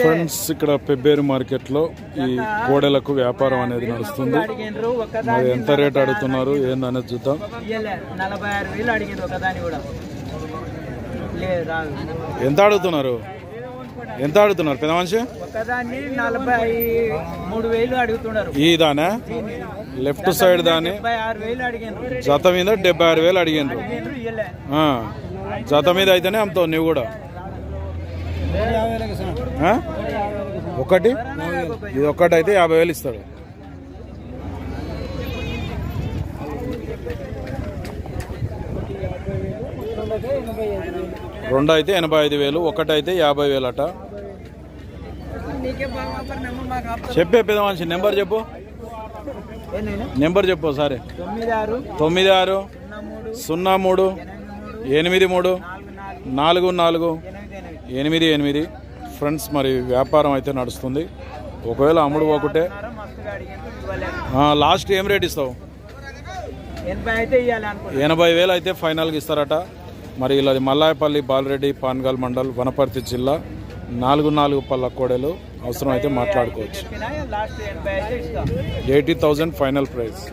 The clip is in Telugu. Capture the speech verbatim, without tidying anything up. ఫ్రెండ్స్ ఇక్కడ పెబ్బేరు మార్కెట్ లో ఈ కోడెలకు వ్యాపారం అనేది నడుస్తుంది. ఎంత రేట్ అడుగుతున్నారు ఏందనేది చూద్దాం. ఎంత అడుగుతున్నారు ఎంత అడుగుతున్నారు పెద్ద మనిషి? ఇదానా లెఫ్ట్ సైడ్ దాని జత మీద డెబ్బై ఆరు వేలు అడిగిండ్రు. జత మీద అయితేనే అమ్ముతావు నువ్వు కూడా. ఒకటి ఇది ఒక్కటి అయితే యాభై వేలు ఇస్తాడు. రెండు అయితే ఎనభై ఐదు వేలు, ఒకటైతే యాభై వేలు అట. చెప్పే పెద్ద మనిషి నెంబర్ చెప్పు, నెంబర్ చెప్పు ఒకసారి. తొమ్మిది ఆరు సున్నా మూడు ఎనిమిది మూడు నాలుగు నాలుగు ఎనిమిది ఎనిమిది. ఫ్రెండ్స్ మరి వ్యాపారం అయితే నడుస్తుంది. ఒకవేళ అమ్ముడు ఒకటే లాస్ట్ ఏం రేట్ ఇస్తావు? ఎనభై వేలు అయితే ఫైనల్గా ఇస్తారట. మరి ఇలా మల్లాయపల్లి బాలరెడ్డి పాన్గల్ మండల్ వనపర్తి జిల్లా నాలుగు నాలుగు పళ్ళ కోడెలు. అవసరం అయితే మాట్లాడుకోవచ్చు. Eighty thousand final price.